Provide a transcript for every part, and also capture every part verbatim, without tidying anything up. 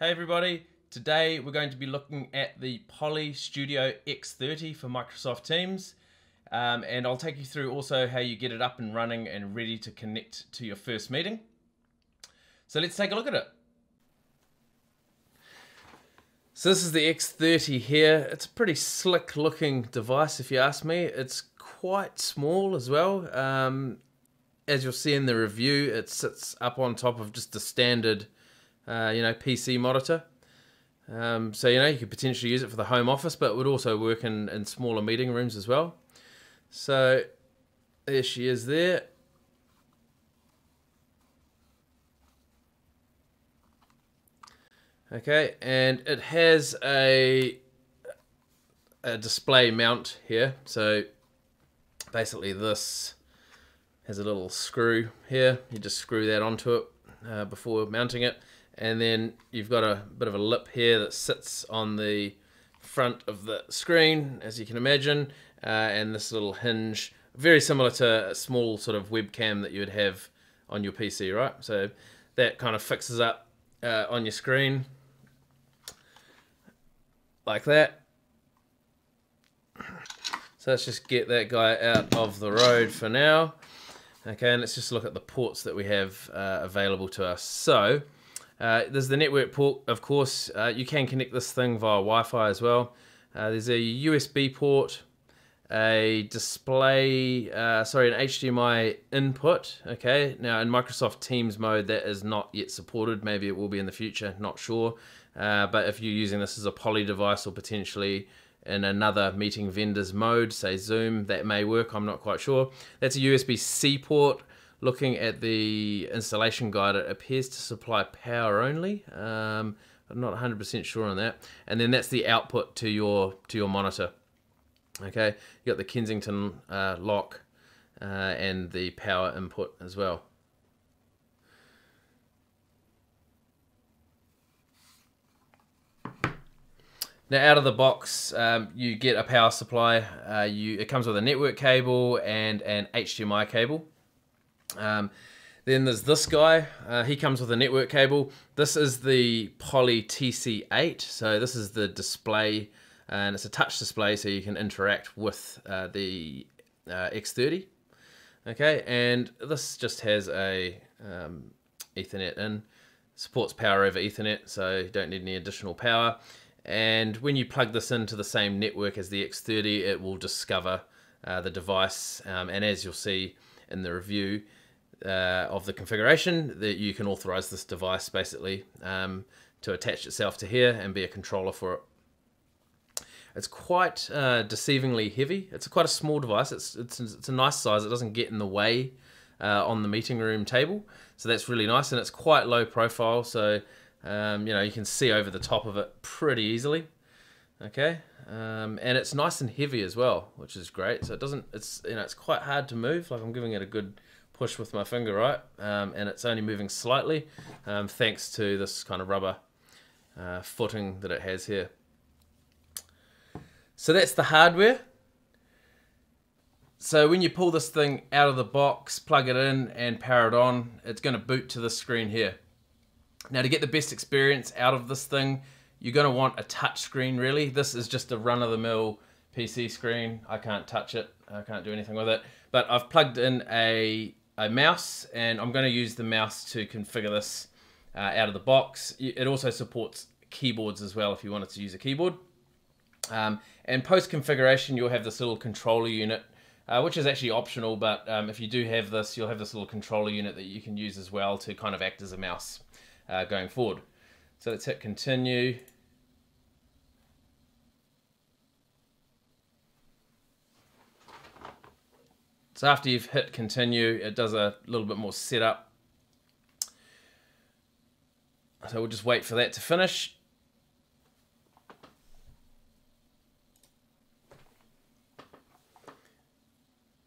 Hey everybody, today we're going to be looking at the Poly Studio X thirty for Microsoft Teams um, and I'll take you through also how you get it up and running and ready to connect to your first meeting. So let's take a look at it. So this is the X thirty here. It's a pretty slick looking device if you ask me. It's quite small as well. Um, as you'll see in the review, it sits up on top of just a standard Uh, you know, P C monitor. Um, so, you know, you could potentially use it for the home office, but it would also work in, in smaller meeting rooms as well. So, there she is there. Okay, and it has a, a display mount here. So, basically this has a little screw here. You just screw that onto it uh, before mounting it. And then you've got a bit of a lip here that sits on the front of the screen, as you can imagine, uh, and this little hinge, very similar to a small sort of webcam that you would have on your P C, right? So that kind of fixes up uh, on your screen, like that. So let's just get that guy out of the road for now. Okay, and let's just look at the ports that we have uh, available to us. So, Uh, there's the network port, of course. Uh, you can connect this thing via Wi-Fi as well. Uh, there's a U S B port, a display, uh, sorry, an H D M I input. Okay, now in Microsoft Teams mode, that is not yet supported. Maybe it will be in the future, not sure. Uh, but if you're using this as a Poly device or potentially in another meeting vendor's mode, say Zoom, that may work, I'm not quite sure. That's a U S B C port. Looking at the installation guide, it appears to supply power only. Um, I'm not one hundred percent sure on that. And then that's the output to your to your monitor. Okay, you got the Kensington uh, lock uh, and the power input as well. Now, out of the box, um, you get a power supply. Uh, you it comes with a network cable and an H D M I cable. Um, then there's this guy, uh, he comes with a network cable. This is the Poly T C eight, so this is the display, and it's a touch display so you can interact with uh, the uh, X thirty. Okay, and this just has a um, Ethernet in, supports power over Ethernet, so you don't need any additional power. And when you plug this into the same network as the X thirty, it will discover uh, the device, um, and as you'll see in the review, Uh, of the configuration, that you can authorize this device basically um, to attach itself to here and be a controller for it. It's quite uh, deceivingly heavy. It's a quite a small device. It's, it's, it's a nice size. It doesn't get in the way uh, on the meeting room table. So that's really nice, and it's quite low profile. So um, you know, you can see over the top of it pretty easily. Okay, um, and it's nice and heavy as well, which is great. So it doesn't, it's, you know, it's quite hard to move. Like, I'm giving it a good push with my finger, right? Um, and it's only moving slightly, um, thanks to this kind of rubber uh, footing that it has here. So that's the hardware. So when you pull this thing out of the box, plug it in and power it on, it's gonna boot to this screen here. Now, to get the best experience out of this thing, you're gonna want a touch screen really. This is just a run-of-the-mill P C screen. I can't touch it, I can't do anything with it. But I've plugged in a a mouse, and I'm going to use the mouse to configure this uh, out of the box. It also supports keyboards as well if you wanted to use a keyboard. Um, and post configuration, you'll have this little controller unit, uh, which is actually optional, but um, if you do have this, you'll have this little controller unit that you can use as well to kind of act as a mouse uh, going forward. So let's hit continue. So after you've hit continue, it does a little bit more setup. So we'll just wait for that to finish.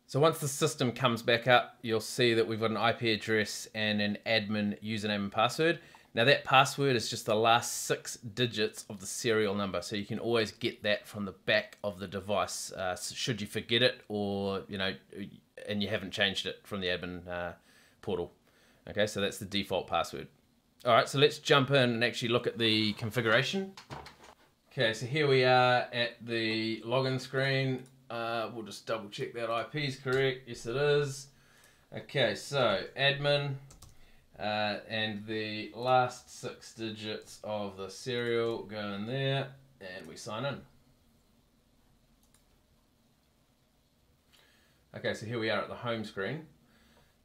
So once the system comes back up, you'll see that we've got an I P address and an admin username and password. Now, that password is just the last six digits of the serial number, so you can always get that from the back of the device uh, should you forget it, or, you know, and you haven't changed it from the admin uh, portal. Okay, so that's the default password. All right, so let's jump in and actually look at the configuration. Okay, so here we are at the login screen. Uh, we'll just double check that I P is correct. Yes, it is. Okay, so admin uh, and the last six digits of the serial go in there and we sign in. Okay, so here we are at the home screen.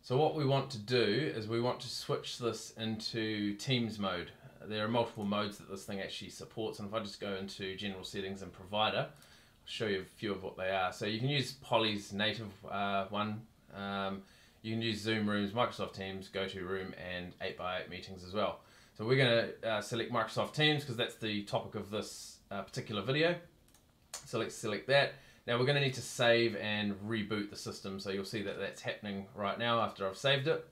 So what we want to do is we want to switch this into Teams mode. There are multiple modes that this thing actually supports, and if I just go into general settings and provider, I'll show you a few of what they are. So you can use Poly's native uh, one, um, you can use Zoom Rooms, Microsoft Teams, GoTo Room and eight by eight Meetings as well. So we're going to uh, select Microsoft Teams because that's the topic of this uh, particular video. So let's select that. Now we're going to need to save and reboot the system, so you'll see that that's happening right now after I've saved it.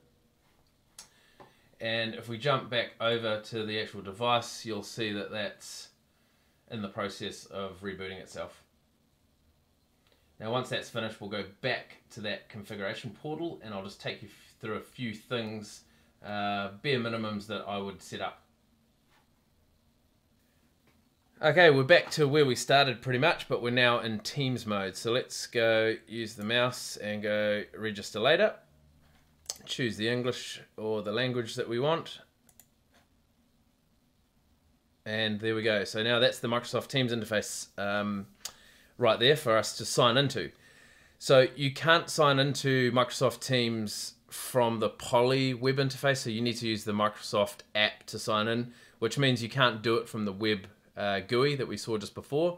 And if we jump back over to the actual device, you'll see that that's in the process of rebooting itself. Now once that's finished, we'll go back to that configuration portal and I'll just take you through a few things, uh, bare minimums that I would set up. Okay, we're back to where we started pretty much, but we're now in Teams mode. So let's go use the mouse and go register later. Choose the English or the language that we want. And there we go. So now that's the Microsoft Teams interface um, right there for us to sign into. So you can't sign into Microsoft Teams from the Poly web interface, so you need to use the Microsoft app to sign in, which means you can't do it from the web Uh, G U I that we saw just before,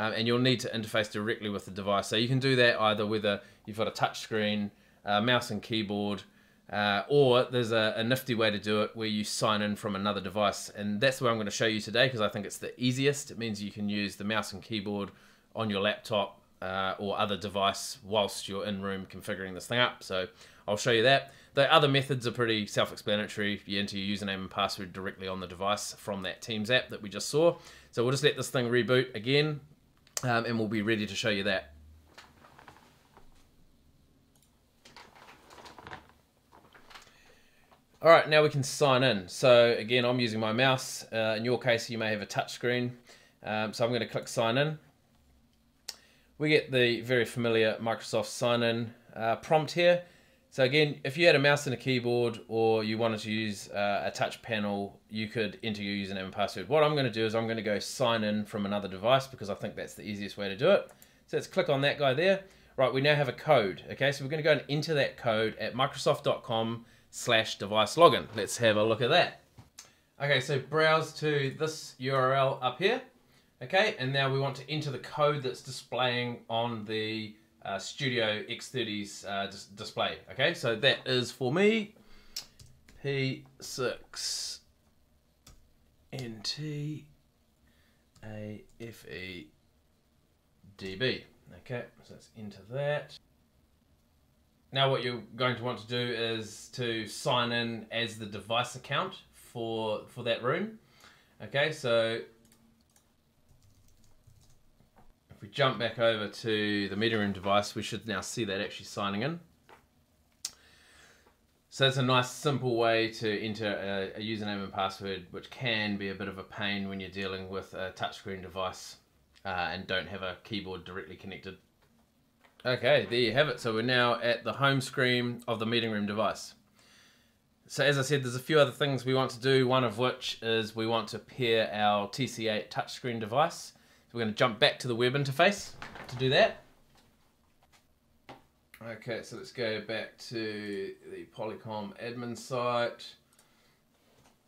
um, and you'll need to interface directly with the device. So you can do that either whether you've got a touch screen, uh, mouse and keyboard, uh, or there's a, a nifty way to do it where you sign in from another device, and that's what I'm going to show you today because I think it's the easiest. It means you can use the mouse and keyboard on your laptop uh, or other device whilst you're in room configuring this thing up, so I'll show you that. The other methods are pretty self-explanatory. You enter your username and password directly on the device from that Teams app that we just saw. So we'll just let this thing reboot again, um, and we'll be ready to show you that. All right, now we can sign in. So again, I'm using my mouse. Uh, in your case, you may have a touch screen. Um, so I'm gonna click sign in. We get the very familiar Microsoft sign in uh, prompt here. So again, if you had a mouse and a keyboard or you wanted to use uh, a touch panel, you could enter your username and password. What I'm going to do is I'm going to go sign in from another device because I think that's the easiest way to do it. So let's click on that guy there. Right, we now have a code. Okay, so we're going to go and enter that code at microsoft.com slash device login. Let's have a look at that. Okay, so browse to this U R L up here. Okay, and now we want to enter the code that's displaying on the Uh, Studio X thirty's uh, dis display. Okay, so that is for me P six N T A F E D B. Okay, so let's enter that. Now what you're going to want to do is to sign in as the device account for for that room. Okay, so if we jump back over to the meeting room device, we should now see that actually signing in. So it's a nice simple way to enter a, a username and password, which can be a bit of a pain when you're dealing with a touchscreen device uh, and don't have a keyboard directly connected. Okay, there you have it. So we're now at the home screen of the meeting room device. So as I said, there's a few other things we want to do, one of which is we want to pair our T C eight touchscreen device. We're going to jump back to the web interface to do that. Okay, so let's go back to the Polycom admin site,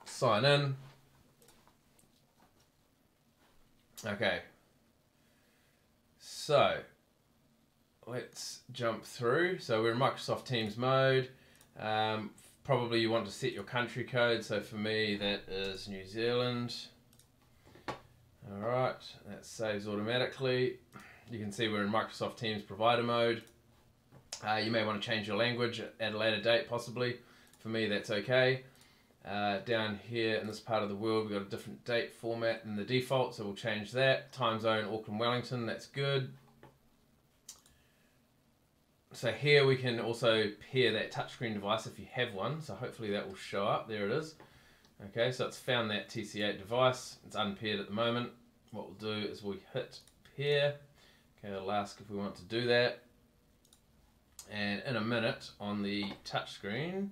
sign in. Okay, so let's jump through. So we're in Microsoft Teams mode. Um, probably you want to set your country code. So for me, that is New Zealand. Alright, that saves automatically. You can see we're in Microsoft Teams provider mode. Uh, you may want to change your language at a later date possibly. For me that's okay. Uh, down here in this part of the world we've got a different date format than the default, so we'll change that. Time zone Auckland Wellington, that's good. So here we can also pair that touchscreen device if you have one, so hopefully that will show up. There it is. Okay, so it's found that T C eight device. It's unpaired at the moment. What we'll do is we hit pair. Okay, it'll ask if we want to do that. And in a minute on the touchscreen,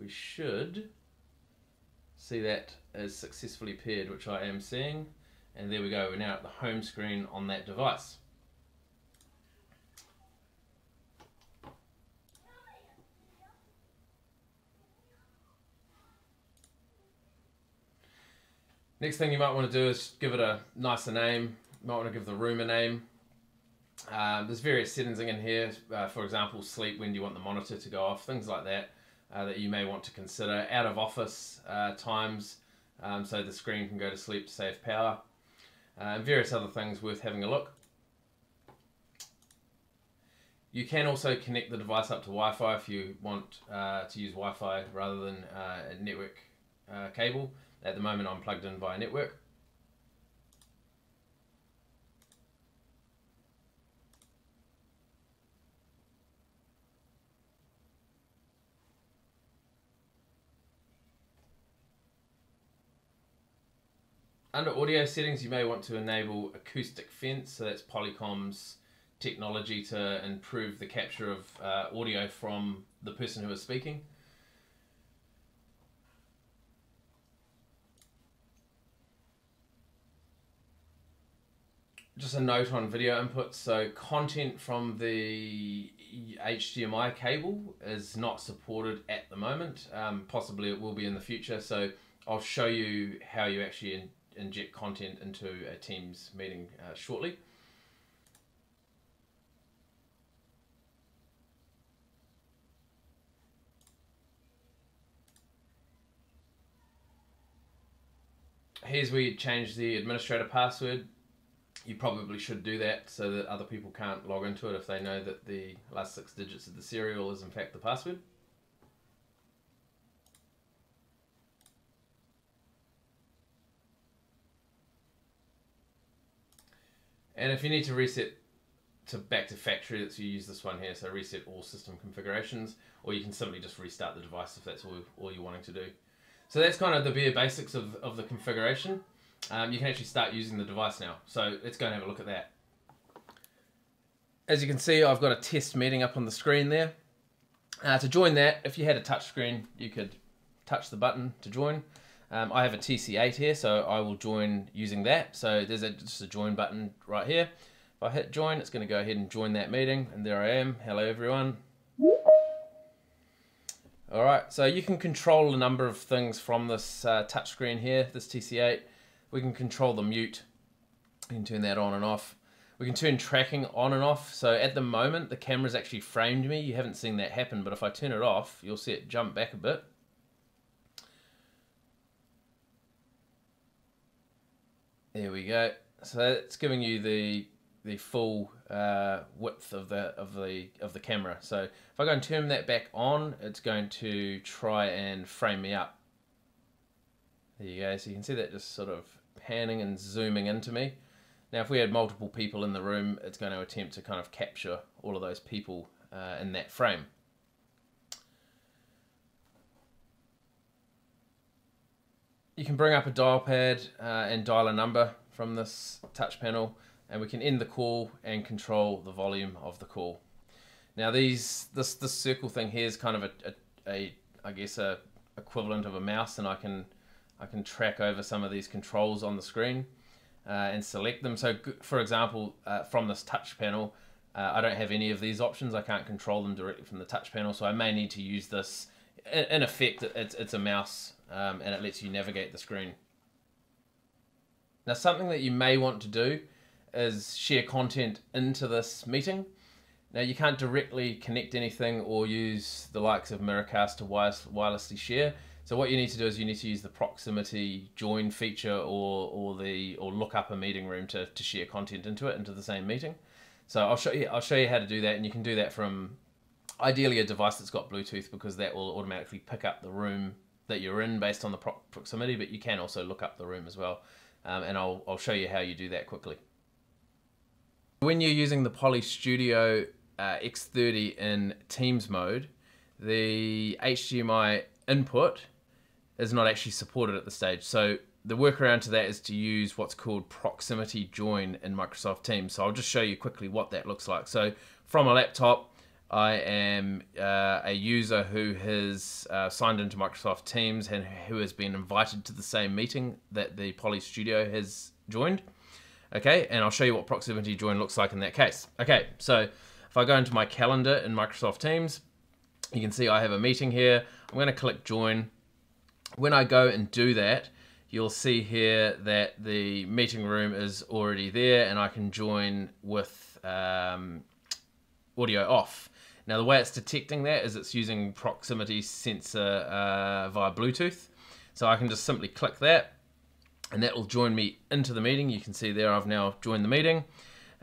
we should see that as successfully paired, which I am seeing. And there we go, we're now at the home screen on that device. Next thing you might want to do is give it a nicer name. You might want to give the room a name. Um, there's various settings in here, uh, for example, sleep, when do you want the monitor to go off, things like that, uh, that you may want to consider. Out of office uh, times, um, so the screen can go to sleep to save power. Uh, various other things worth having a look. You can also connect the device up to Wi-Fi if you want uh, to use Wi-Fi rather than uh, a network uh, cable. At the moment I'm plugged in via network. Under audio settings, you may want to enable acoustic fence, so that's Polycom's technology to improve the capture of uh, audio from the person who is speaking. Just a note on video inputs, so content from the H D M I cable is not supported at the moment. Um, possibly it will be in the future, so I'll show you how you actually in inject content into a Teams meeting uh, shortly. Here's where you change the administrator password. You probably should do that so that other people can't log into it if they know that the last six digits of the serial is in fact the password. And if you need to reset to back to factory, that's you use this one here, so reset all system configurations, or you can simply just restart the device if that's all, all you're wanting to do. So that's kind of the bare basics of, of the configuration. Um, you can actually start using the device now. So let's go and have a look at that. As you can see, I've got a test meeting up on the screen there. Uh, to join that, if you had a touch screen, you could touch the button to join. Um, I have a T C eight here, so I will join using that. So there's a, just a join button right here. If I hit join, it's going to go ahead and join that meeting. And there I am. Hello, everyone. All right, so you can control a number of things from this uh, touch screen here, this T C eight. We can control the mute, we can turn that on and off. We can turn tracking on and off. So at the moment, the camera's actually framed me. You haven't seen that happen, but if I turn it off, you'll see it jump back a bit. There we go. So it's giving you the the full uh, width of the of the of the camera. So if I go and turn that back on, it's going to try and frame me up. There you go, so you can see that just sort of panning and zooming into me. Now if we had multiple people in the room, it's going to attempt to kind of capture all of those people uh, in that frame. You can bring up a dial pad uh, and dial a number from this touch panel, and we can end the call and control the volume of the call. Now these, this, this circle thing here is kind of a, a, a I guess, a equivalent of a mouse, and I can I can track over some of these controls on the screen uh, and select them. So for example, uh, from this touch panel, uh, I don't have any of these options. I can't control them directly from the touch panel. So I may need to use this. In effect, it's, it's a mouse um, and it lets you navigate the screen. Now something that you may want to do is share content into this meeting. Now you can't directly connect anything or use the likes of Miracast to wireless, wirelessly share. So what you need to do is you need to use the proximity join feature or or the or look up a meeting room to, to share content into it into the same meeting. So I'll show you I'll show you how to do that, and you can do that from ideally a device that's got Bluetooth, because that will automatically pick up the room that you're in based on the pro proximity. But you can also look up the room as well, um, and I'll I'll show you how you do that quickly. When you're using the Poly Studio uh, X thirty in Teams mode, the H D M I input is not actually supported at this stage. So the workaround to that is to use what's called proximity join in Microsoft Teams. So I'll just show you quickly what that looks like. So from a laptop, I am uh, a user who has uh, signed into Microsoft Teams and who has been invited to the same meeting that the Poly Studio has joined. Okay, and I'll show you what proximity join looks like in that case. Okay, so if I go into my calendar in Microsoft Teams, you can see I have a meeting here. I'm gonna click join. When I go and do that, you'll see here that the meeting room is already there and I can join with um, audio off. Now the way it's detecting that is it's using proximity sensor uh, via Bluetooth. So I can just simply click that and that will join me into the meeting. You can see there I've now joined the meeting.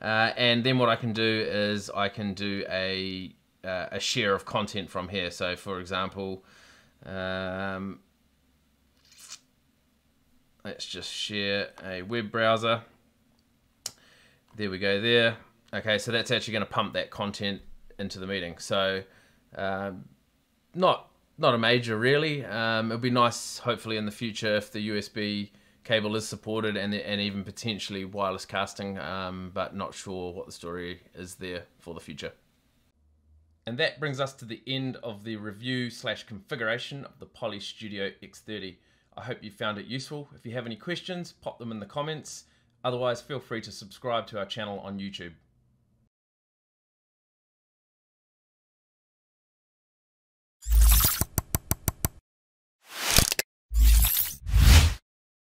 Uh, and then what I can do is I can do a, uh, a share of content from here. So for example, um, let's just share a web browser. There we go there. Okay, so that's actually going to pump that content into the meeting. So um, not not a major really. Um, it'll be nice, hopefully in the future, if the U S B cable is supported and and even potentially wireless casting, um, but not sure what the story is there for the future. And that brings us to the end of the review slash configuration of the Poly Studio X thirty. I hope you found it useful. If you have any questions, pop them in the comments. Otherwise, feel free to subscribe to our channel on YouTube.